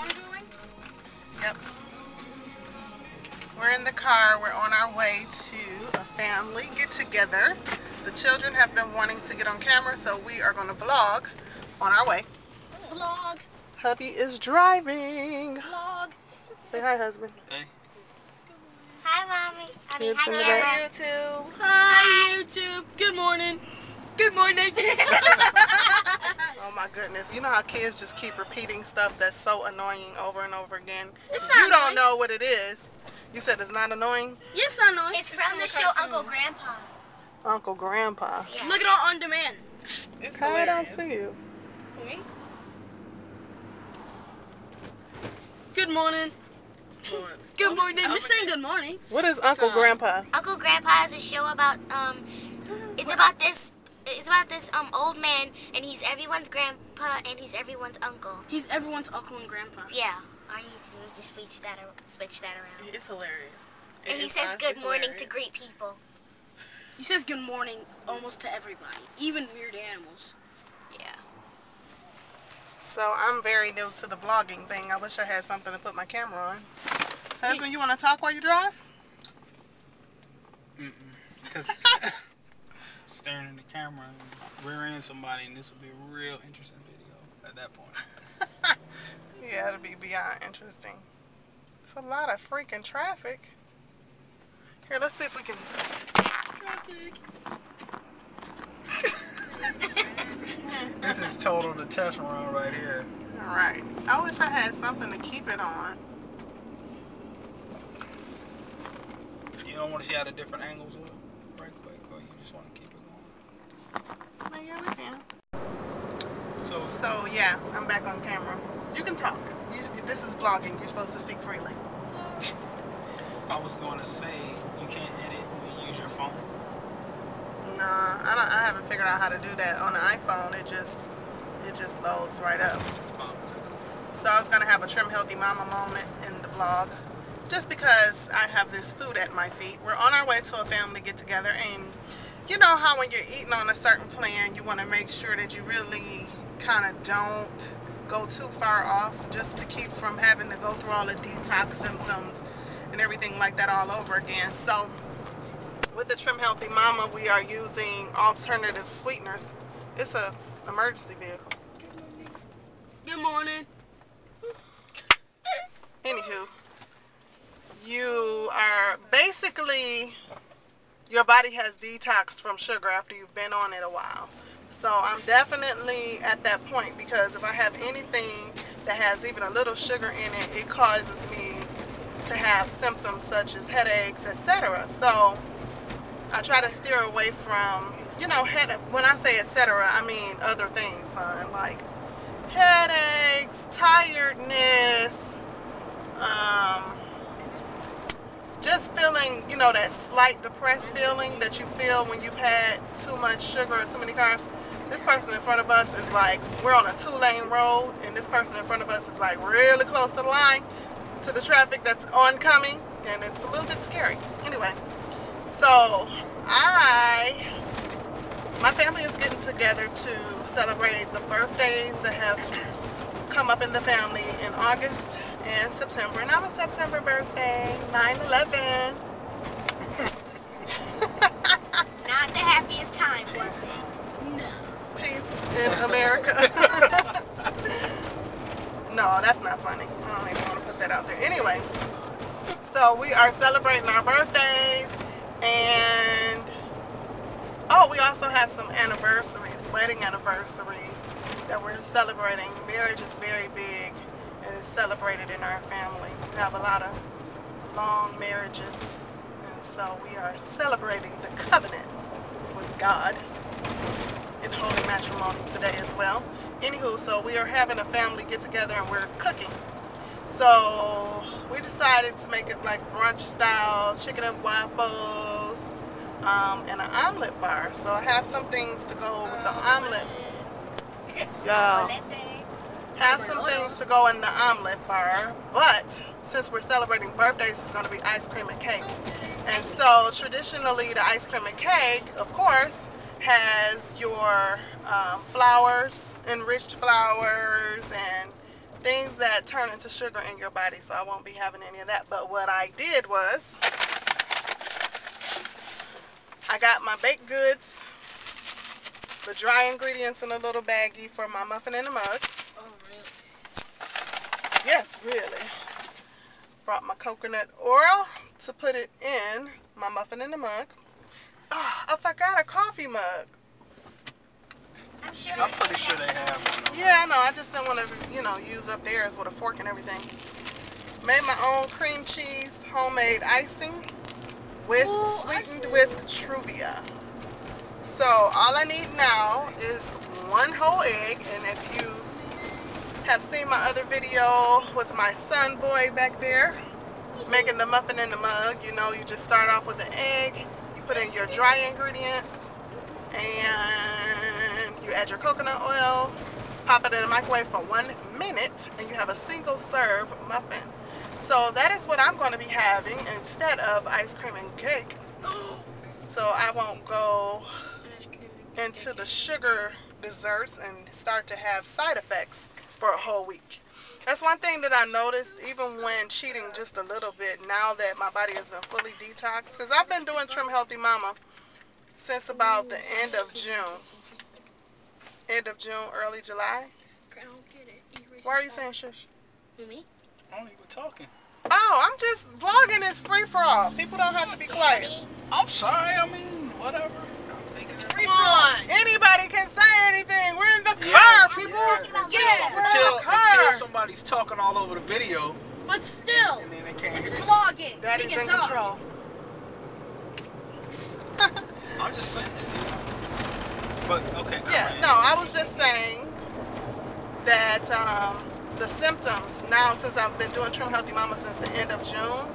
want to do it away? Yep. We're in the car. We're on our way to a family get-together. The children have been wanting to get on camera, so we are going to vlog on our way. Vlog. Hubby is driving. Vlog. Say hi, husband. Hey. Hi, Mommy. I mean, hi, YouTube. Hi, YouTube. Good morning. Good morning. Oh, my goodness. You know how kids just keep repeating stuff that's so annoying over and over again? It's not annoying. You don't know what it is. You said it's not annoying? Yes, I know. It's from the show Uncle Grandpa. Uncle Grandpa. Yeah. Look at all on demand. It's hilarious. I don't see you. Me? Good morning. Good morning. We're saying good morning. What is Uncle Grandpa? Uncle Grandpa is a show about it's about this old man, and he's everyone's grandpa and he's everyone's uncle. He's everyone's uncle and grandpa. Yeah. I need to just switch that around. It's hilarious. And he says good morning to greet people. He says good morning almost to everybody, even weird animals. Yeah. So I'm very new to the vlogging thing. I wish I had something to put my camera on. Husband, you want to talk while you drive? Mm-mm. Because staring at the camera and rear-end somebody, and this would be a real interesting video at that point. Yeah, it'll be beyond interesting. It's a lot of freaking traffic. Here, let's see if we can... Traffic. This is total the test run right here. Alright. I wish I had something to keep it on. You don't want to see how the different angles look right quick, or you just want to keep it going? Well, yeah, we can. So yeah, I'm back on camera. You can talk. This is vlogging. You're supposed to speak freely. I was going to say, you can't edit when you use your phone. No, I haven't figured out how to do that on the iPhone. It just loads right up. So I was gonna have a Trim Healthy Mama moment in the vlog, just because I have this food at my feet. We're on our way to a family get together, and you know how when you're eating on a certain plan, you want to make sure that you really kind of don't go too far off, just to keep from having to go through all the detox symptoms and everything like that all over again. So with the Trim Healthy Mama, we are using alternative sweeteners. It's an emergency vehicle. Good morning. Anywho, you are basically, your body has detoxed from sugar after you've been on it a while. So I'm definitely at that point, because if I have anything that has even a little sugar in it, it causes me to have symptoms such as headaches, etc. So I try to steer away from, you know, when I say etc., I mean other things, son, like headaches, tiredness, just feeling, you know, that slight depressed feeling that you feel when you've had too much sugar or too many carbs. This person in front of us is like, we're on a two-lane road, and this person in front of us is like really close to the line, to the traffic that's oncoming, and it's a little bit scary. Anyway. So, my family is getting together to celebrate the birthdays that have come up in the family in August and September. And I'm a September birthday, 9/11. Not the happiest time, was it? No. Peace in America. No, that's not funny. I don't even want to put that out there. Anyway, so we are celebrating our birthdays. And oh, we also have some anniversaries, wedding anniversaries that we're celebrating. Marriage is very big and it's celebrated in our family. We have a lot of long marriages, and so we are celebrating the covenant with God in holy matrimony today as well. Anywho, so we are having a family get together and we're cooking. So we decided to make it like brunch style, chicken and waffles, and an omelet bar. So I have some things to go with the omelet. Have some things to go in the omelet bar. But since we're celebrating birthdays, it's going to be ice cream and cake. And so traditionally the ice cream and cake, of course, has your flowers, enriched flowers and things that turn into sugar in your body, so I won't be having any of that. But what I did was I got my baked goods, the dry ingredients in a little baggie for my muffin in a mug. Oh, really? Yes, really. Brought my coconut oil to put it in my muffin in a mug. Oh, I forgot a coffee mug. I'm pretty sure they have one. Yeah, I know. I just didn't want to, you know, use up theirs with a fork and everything. Made my own cream cheese, homemade icing with sweetened with Truvia. So all I need now is one whole egg. And if you have seen my other video with my son boy back there making the muffin in the mug, you know, you just start off with an egg, you put in your dry ingredients, and you add your coconut oil, pop it in the microwave for 1 minute, and you have a single serve muffin. So that is what I'm going to be having instead of ice cream and cake, so I won't go into the sugar desserts and start to have side effects for a whole week. That's one thing that I noticed, even when cheating just a little bit, now that my body has been fully detoxed, because I've been doing Trim Healthy Mama since about the end of June. End of June, early July. Why are you saying shush? With me? Only we're talking. Oh, I'm just vlogging. This free for all. People don't have to be quiet. I'm sorry. I mean, whatever. I think it's free for all. Anybody can say anything. We're in the car, people. Until somebody's talking all over the video. But still, and then they can't. It's vlogging. That is in control. I'm just saying that. But okay. Yeah. No, I was just saying that the symptoms now, since I've been doing Trim Healthy Mama since the end of June,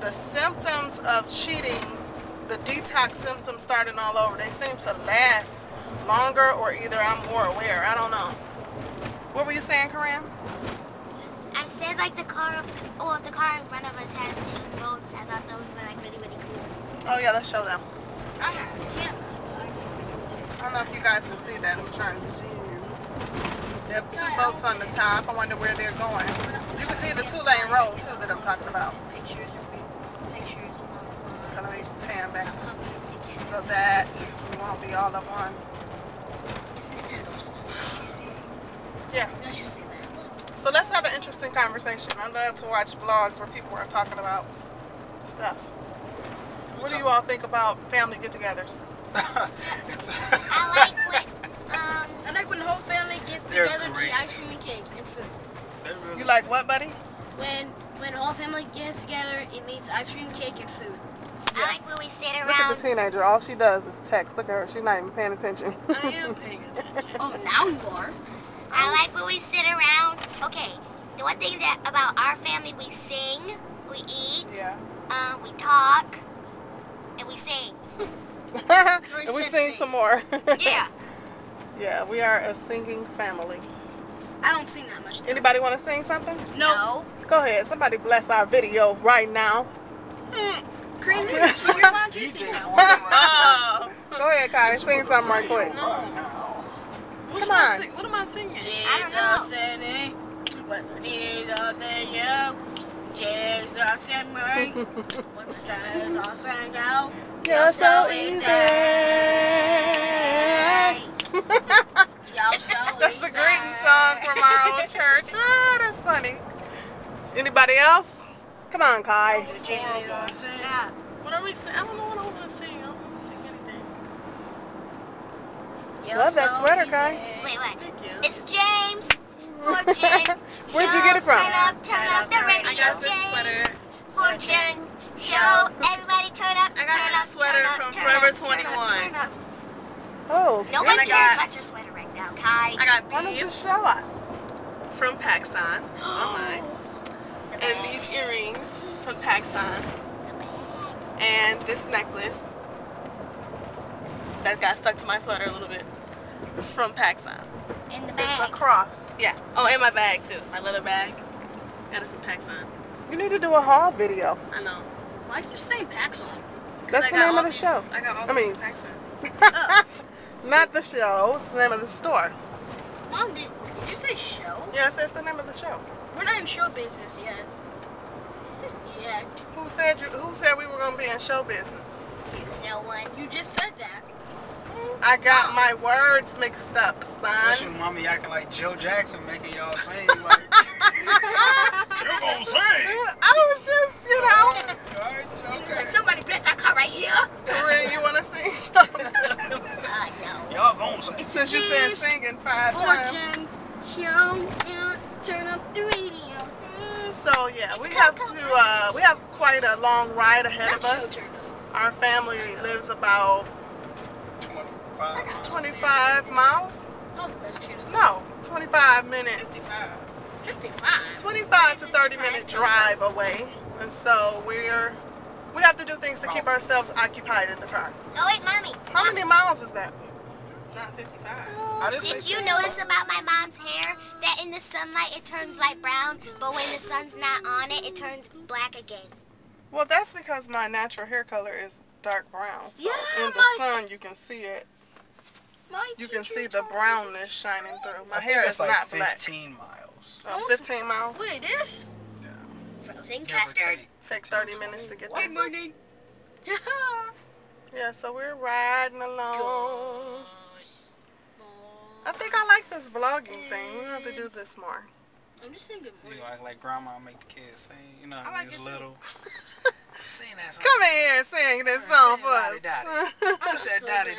the symptoms of cheating, the detox symptoms starting all over, they seem to last longer, or either I'm more aware. I don't know. What were you saying, Karan? I said like the car in front of us has 2 boats. I thought those were like really, really cool. Oh yeah, let's show them. I don't know if you guys can see that. I'm trying to see. They have 2 boats on the top. I wonder where they're going. You can see the 2-lane road too that I'm talking about. Pictures of pictures. Gonna be pan back so that we won't be all up on. Yeah. So let's have an interesting conversation. I love to watch vlogs where people are talking about stuff. What do you all think about family get-togethers? I like when the whole family gets together to eat ice cream and cake and food. Really, you like what, buddy? When the whole family gets together, it eats ice cream, cake, and food. Yeah. I like when we sit around. Look at the teenager. All she does is text. Look at her. She's not even paying attention. I am paying attention. Oh, now you are. I like when we sit around. Okay, the one thing that about our family, we sing, we eat, we talk. And we sing. And we sing some more. Yeah. Yeah, we are a singing family. I don't sing that much. Anybody want to sing something? No. Go ahead. Somebody bless our video right now. Green sugar munchies. Go ahead, Kylie. Sing something right quick. Come on. What am I singing? I don't know. Jesus and me, when the stars all sang out, you're so easy. You're so easy. That's the greeting song from our old church. Oh, that's funny. Anybody else? Come on, Kai. What are we singing? I don't know what I want to sing. I don't want to sing anything. You're love so that sweater, easy. Kai. Wait, what? It's James. Fortune, where'd you get it from? Turn up the radio. I got this sweater. Fortune, show, everybody turn up. I got this sweater from Forever 21. Oh, nobody cares about your sweater right now, Kai. I got these. Why don't you show us? From PacSun. Online. And these earrings from PacSun. And this necklace that's got stuck to my sweater a little bit from PacSun. In the bag. It's a cross. Yeah. Oh, and my bag too. My leather bag. Got it from PacSun. You need to do a haul video. I know. Why did you say PacSun? That's the name of the show. I got all these from PacSun. Not the show. It's the name of the store. Mom did. Did you say show? Yeah, I said it's the name of the show. We're not in show business yet. Who said we were gonna be in show business? No one. You just said that. I got my words mixed up, son. Especially mommy acting like Joe Jackson, making y'all sing like you're gonna sing. I was just, you know. Okay. Like, somebody bless that car right here. Corinne, you wanna sing something? No. Y'all gonna sing. Since you said singing 5 times. Show and turn up the radio. So yeah, we have to. We have quite a long ride ahead of us. Our family lives about 25 miles. No, 25 minutes. 25 to 30 minute drive away, and so we have to do things to keep ourselves occupied in the car. Oh wait, mommy. How many miles is that? Not 55. Did you notice about my mom's hair that in the sunlight it turns light brown, but when the sun's not on it, it turns black again? Well, that's because my natural hair color is dark brown. So yeah, in the sun, you can see it. You can see the brownness shining through. My hair is like not 15 black. 15 miles. 15 miles? Wait, this? Yeah. Frozen custard. Take 30 minutes to get there. Good morning. Yeah, so we're riding along. I think I like this vlogging thing. We're going to have to do this more. I'm just saying good morning. You know, like grandma make the kids sing. You know, when you was little. Sing that song. Come in here and sing this song for us. Daddy.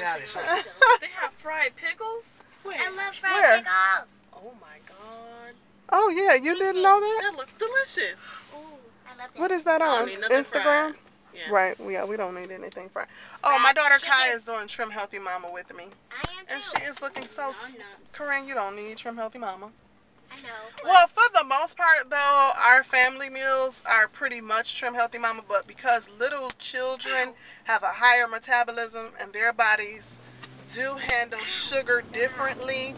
They have fried pickles? Where? I love fried pickles. Oh my god. Oh yeah, you didn't know that? That looks delicious. Ooh, I love that. What is that on? Instagram? Yeah. Right, yeah, we don't need anything fried. Oh, my daughter Kaya is doing Trim Healthy Mama with me. I am too. And she is looking so... Corinne, you don't need Trim Healthy Mama. I know. Well, for the most part, though, our family meals are pretty much Trim Healthy Mama, but because little children have a higher metabolism and their bodies do handle sugar differently,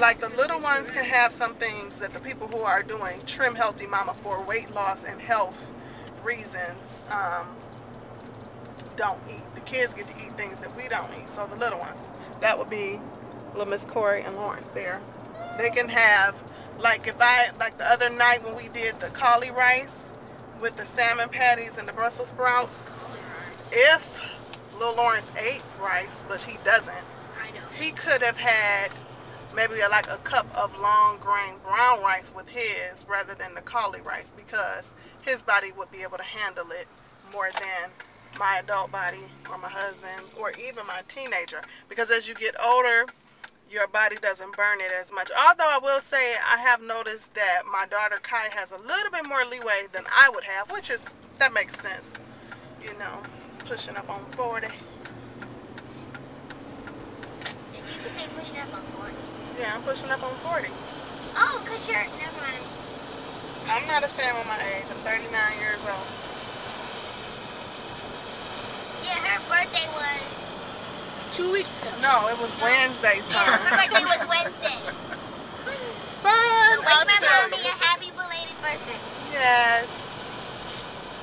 like the little ones can have some things that the people who are doing Trim Healthy Mama for weight loss and health reasons don't eat. The kids get to eat things that we don't eat, so the little ones. That would be little Miss Corey and Lawrence there. They can have... Like like the other night when we did the cauli rice with the salmon patties and the Brussels sprouts, if little Lawrence ate rice, but he doesn't, he could have had maybe like a cup of long grain brown rice with his rather than the cauli rice because his body would be able to handle it more than my adult body or my husband or even my teenager. Because as you get older, your body doesn't burn it as much. Although I will say I have noticed that my daughter Kai has a little bit more leeway than I would have, which is, that makes sense. You know, pushing up on 40. Did you just say pushing up on 40? Yeah, I'm pushing up on 40. Oh, because you're, never mind. I'm not ashamed of my age. I'm 39 years old. Yeah, her birthday was... 2 weeks ago. No, it was Wednesday, son. Yeah, her birthday was Wednesday. Son, so wish my mommy a happy belated birthday. Yes.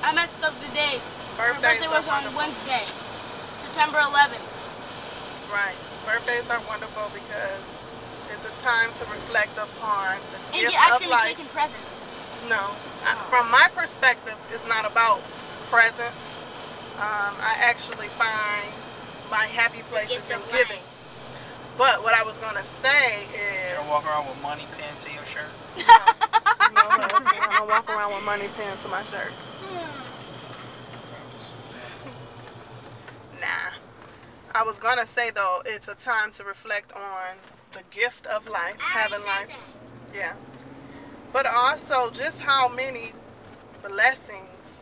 I messed up the days. Her birthday was on Wednesday, September 11th. Right. Birthdays are wonderful because it's a time to reflect upon the gift of life. And you're asking me taking presents. No. From my perspective, it's not about presents. I actually find... my happy places in giving. But what I was going to say is... You don't walk around with money pinned to your shirt? No. I don't walk around with money pinned to my shirt. Nah. I was going to say, though, it's a time to reflect on the gift of life, having life. That. Yeah. But also just how many blessings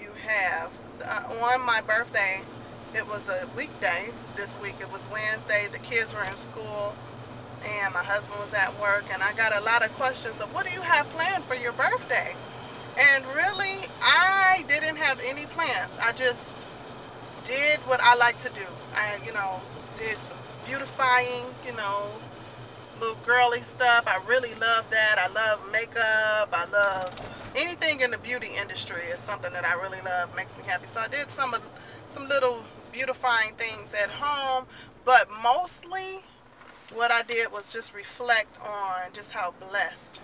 you have. On my birthday... It was a weekday this week. It was Wednesday. The kids were in school and my husband was at work, and I got a lot of questions of what do you have planned for your birthday? And really, I didn't have any plans. I just did what I like to do. I, you know, did some beautifying, you know, little girly stuff. I really love that. I love makeup. I love anything in the beauty industry is something that I really love. Makes me happy. So I did some little... beautifying things at home, but mostly what I did was just reflect on just how blessed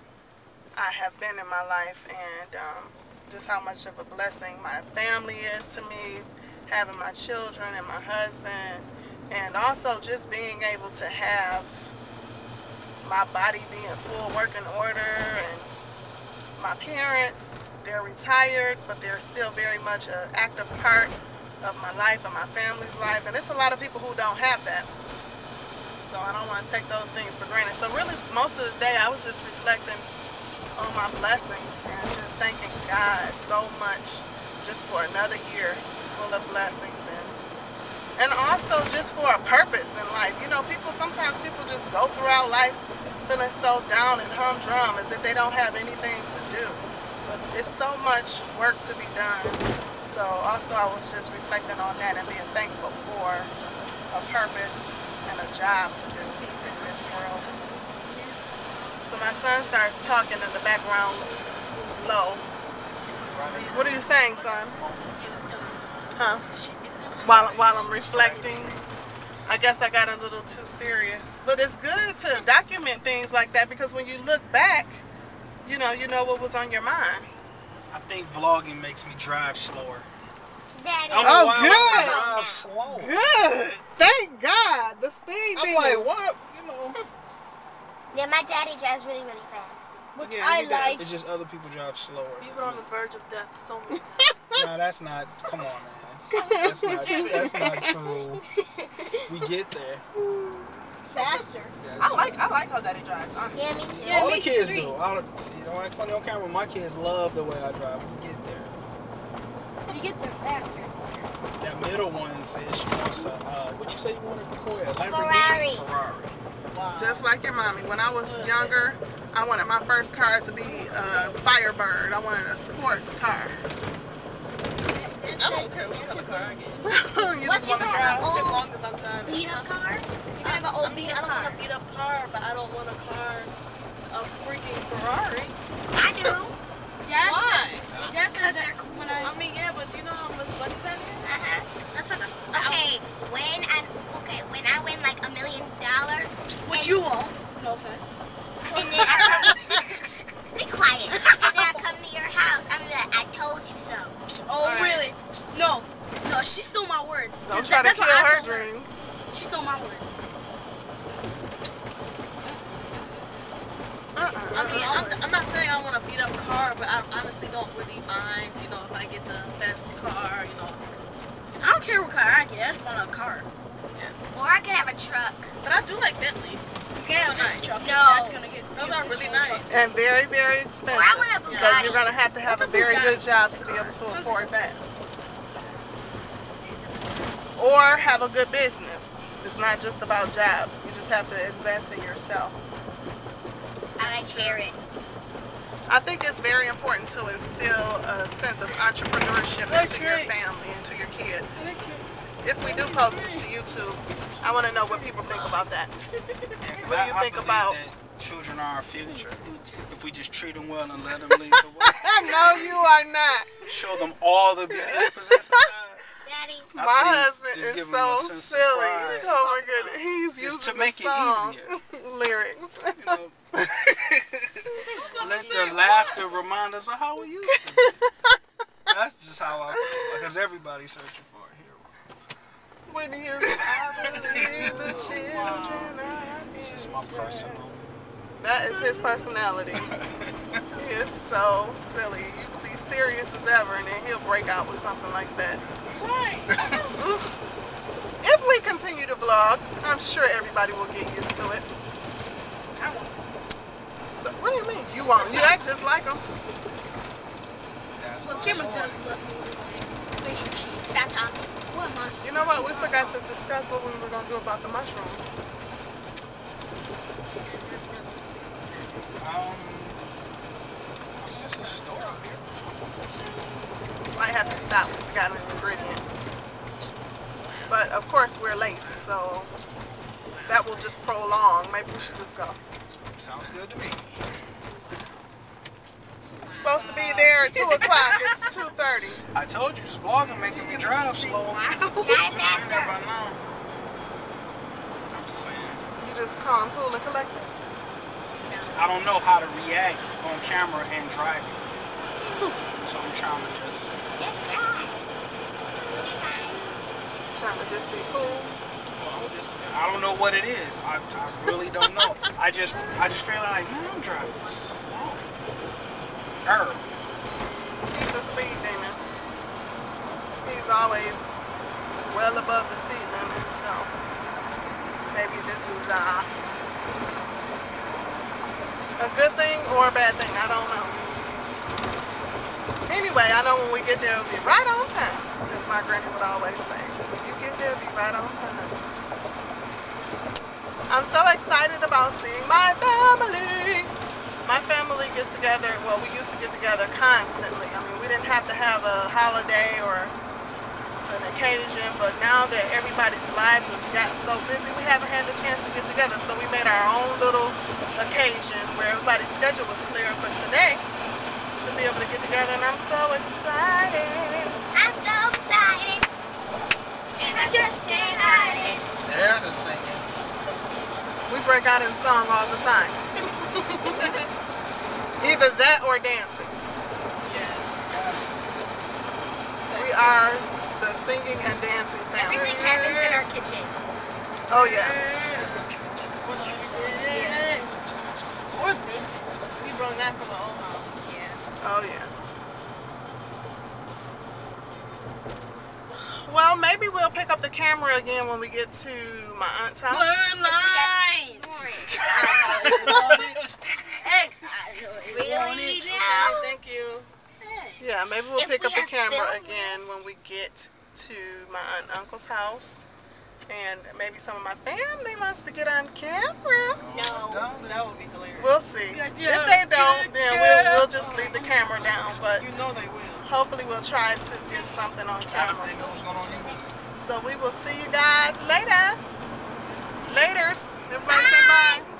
I have been in my life, and just how much of a blessing my family is to me, having my children and my husband, and also just being able to have my body be in full working order. And my parents, they're retired, but they're still very much an active part of my life and my family's life, and there's a lot of people who don't have that. So I don't want to take those things for granted. So really, most of the day I was just reflecting on my blessings and just thanking God so much just for another year full of blessings, and also just for a purpose in life. You know, sometimes people just go throughout life feeling so down and humdrum, as if they don't have anything to do. But it's so much work to be done. So also I was just reflecting on that and being thankful for a purpose and a job to do in this world. So my son starts talking in the background low. What are you saying, son? Huh? While I'm reflecting, I guess I got a little too serious. But it's good to document things like that, because when you look back, you know what was on your mind. I think vlogging makes me drive slower. I don't know why. Good. Thank God. The speed. I'm like, what? You know. Yeah, my daddy drives really, really fast. Which yeah, I like. It's just other people drive slower. You've been on the verge of death so many times. No, that's not. Come on, man. That's not true. We get there. Faster. I like how daddy drives. Honestly. Yeah, me too. Yeah, all the kids do. I don't act funny on camera. My kids love the way I drive. We get there. You get there faster. That middle one says she wants a, what you say you wanted before? A Lamborghini? Ferrari. Wow. Just like your mommy. When I was younger, I wanted my first car to be a Firebird. I wanted a sports car. I'm okay with the car again. You just want to drive as long as I'm driving. Beat up car? You have an old beat up car. I don't want a beat up car, but I don't want a car, a freaking Ferrari. I do. Why? That's because they're cool. I mean, yeah, but do you know how much money that is? That's like when I win like $1 million. Which you won't. No offense. And then I come, be quiet. And then I come to your house. I'm like, I told you so. Oh right. Really? No, no. She stole my words. Don't try to kill her dreams. She stole my words. I mean, I'm not saying I want a beat up car, but I honestly don't really mind, you know, if I get the best car, you know. I don't care what car I get, I just want a car. Yeah. Or I could have a truck. But I do like Bentleys. Those are really nice. And very, very expensive. Or I want a Bugatti. So you're going to have a very good job to be able to afford that. Or have a good business. It's not just about jobs. You just have to invest in yourself. I think it's very important to instill a sense of entrepreneurship into your family and to your kids. If we do post this to YouTube, I want to know what people think about that. What do you think about that? Children are our future. If we just treat them well and let them lead the way. No, you are not. Show them all the beauty possessions. Daddy, my husband is so silly. Oh my goodness, he's just using to make it easier. Lyrics. You know, let the laughter remind us of how we used to be. That's just how I feel, because everybody's searching for it here. When you believe the children this is my personal. That is his personality. He is so silly. You can be serious as ever, and then he'll break out with something like that. Right. If we continue to vlog, I'm sure everybody will get used to it. I won't. So, what do you mean? You won't. You act just like them. Well, Kimma does love me with facial cheeks. Stop talking. What mushroom? You know what? We forgot to discuss what we were going to do about the mushrooms. It's just a story. Might have to stop. We forgot an ingredient. But, of course, we're late, so that will just prolong. Maybe we should just go. Sounds good to me. We're supposed to be there at 2 o'clock. It's 2:30. I told you, this vlogging making me drive slow. Drive faster. I'm just saying. You just calm, cool, and collected? I don't know how to react on camera and driving. So I'm trying to just... Trying to just be cool. Well, I don't know what it is. I really don't know. I just feel like, man, I'm driving slow. He's a speed demon. He's always well above the speed limit, so maybe this is a good thing or a bad thing. I don't know. Anyway, I know when we get there, it'll be right on time. That's my granny would always say. When you get there, it'll be right on time. I'm so excited about seeing my family. My family gets together. Well, we used to get together constantly. I mean, we didn't have to have a holiday or an occasion, but now that everybody's lives have gotten so busy, we haven't had the chance to get together, so we made our own little occasion where everybody's schedule was clear for today to be able to get together, and I'm so excited. I'm so excited, and I just can't hide it. There's a singing. We break out in song all the time. Either that or dancing. Yes. We are the singing and dancing family. Everything happens in our kitchen. Oh, yeah. Or the basement. We brought that from the old house. Yeah. Oh, yeah. Well, maybe we'll pick up the camera again when we get to my aunt's house. We're live! Really now? Thank you. Yeah, maybe we'll pick up the camera again when we get to my aunt and uncle's house. And maybe some of my family wants to get on camera. No. That would be hilarious. We'll see. If they don't, then we'll just leave the camera down. But you know they will. Hopefully we'll try to get something on camera. So we will see you guys later. Laters. Everybody say bye.